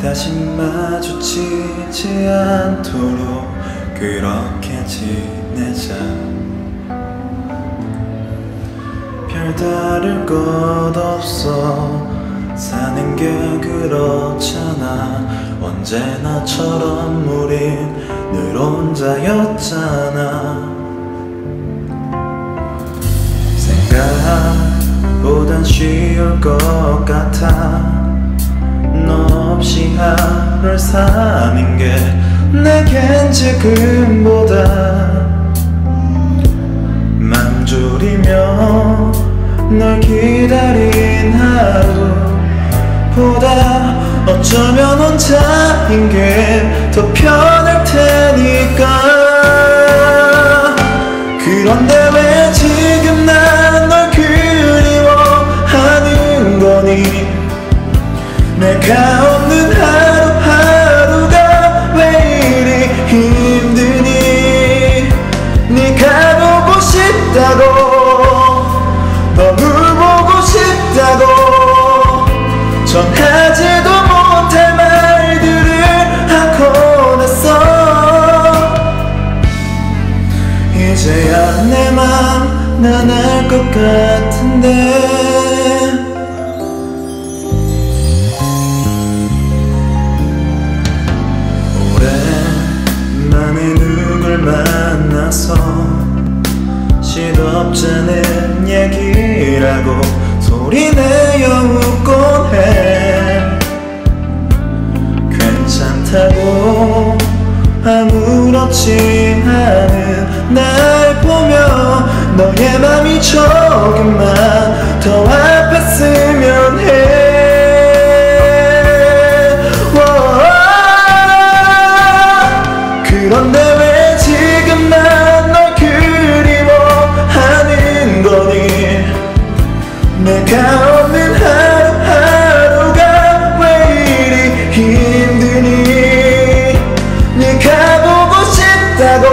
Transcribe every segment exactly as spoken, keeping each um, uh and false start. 다시 마주치지 않도록 그렇게 지내자. 별다를 것 없어 사는 게 그렇잖아. 언제나처럼 우린 늘 혼자였잖아. 생각보단 쉬울 것 같아. 너 없이 하루를 사는 게 내겐 지금보다. 맘 졸이며 널 기다린 하루보다 어쩌면 혼자인 게 더 편할 테니까. 그런데 왜 지금 난 널 그리워하는 거니? 내가 없는 하루하루가 왜 이리 힘드니? 네가 보고 싶다고, 너무 보고 싶다고 전하지도 못할 말들을 하고 났어. 이제야 내 맘 난 알 것 같은데 만나서 시덥잖은 얘기라고 소리내어 웃곤 해. 괜찮다고 아무렇지 않은 날 보며 너의 맘이 조금만 더 아팠으면 해. 그런데 왜 지금 난 널 그리워하는 거니? 내가 없는 하루하루가 왜 이리 힘드니? 네가 보고 싶다고,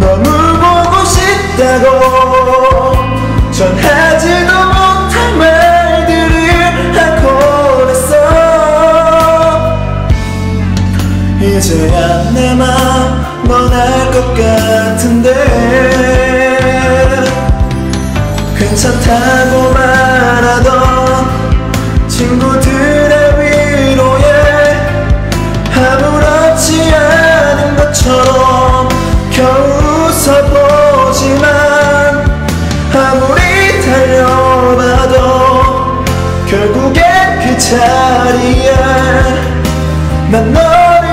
너무 보고 싶다고 전하지도 못할 말들을 하고 냈어. 이제야 내 맘 넌 알 것 같은데 괜찮다고 말하던 친구들의 위로에 아무렇지 않은 것처럼 겨우 웃어보지만 아무리 달려봐도 결국엔 그 자리에 난 너를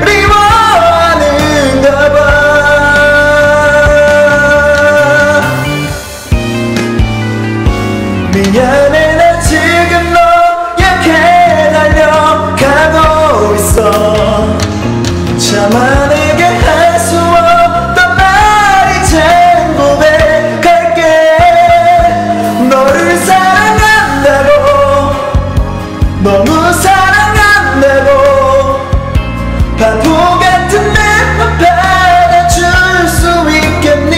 그리워 미안해. 나 지금 너에게 달려가고 있어. 차마 내게 할 수 없던 말 이젠 고백할게. 너를 사랑한다고, 너무 사랑한다고 바보 같은 내 맘 받아줄 수 있겠니?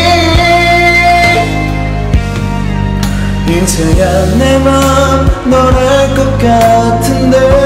이제야 내 맘 널 알 것 같은데